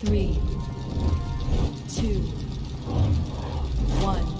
3, 2, 1.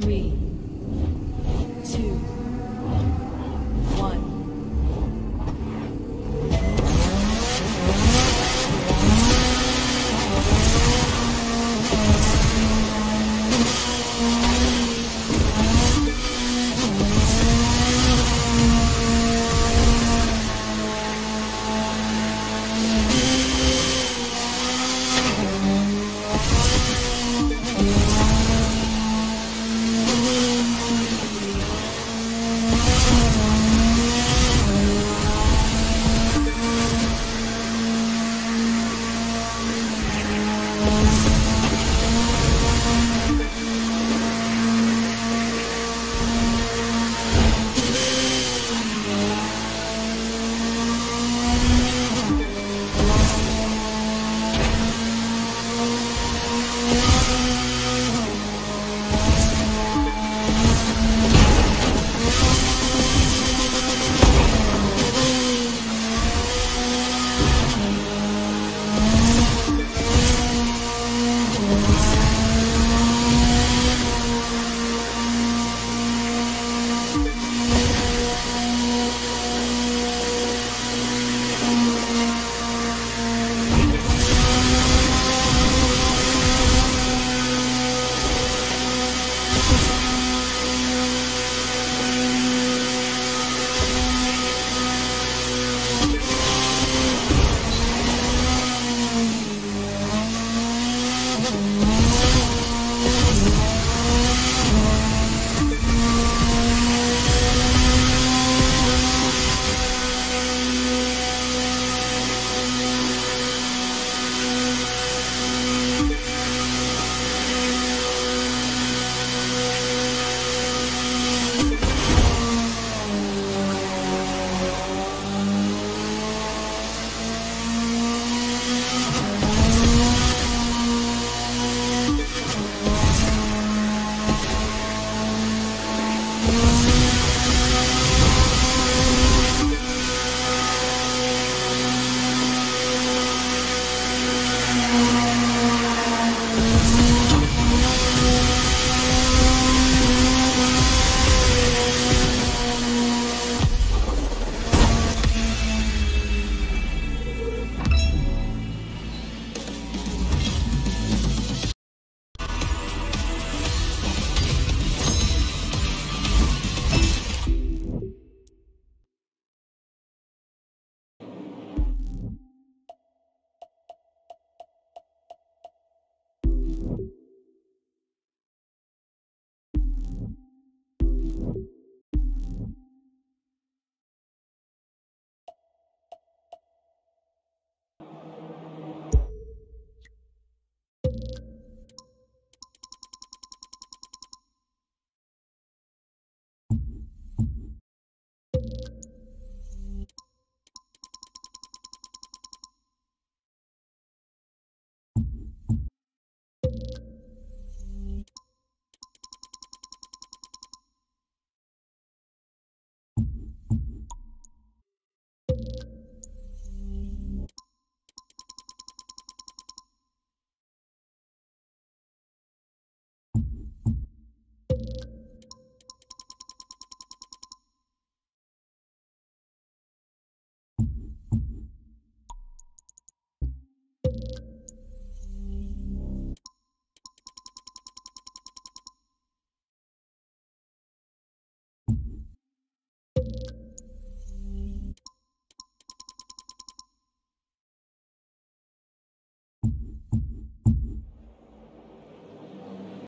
3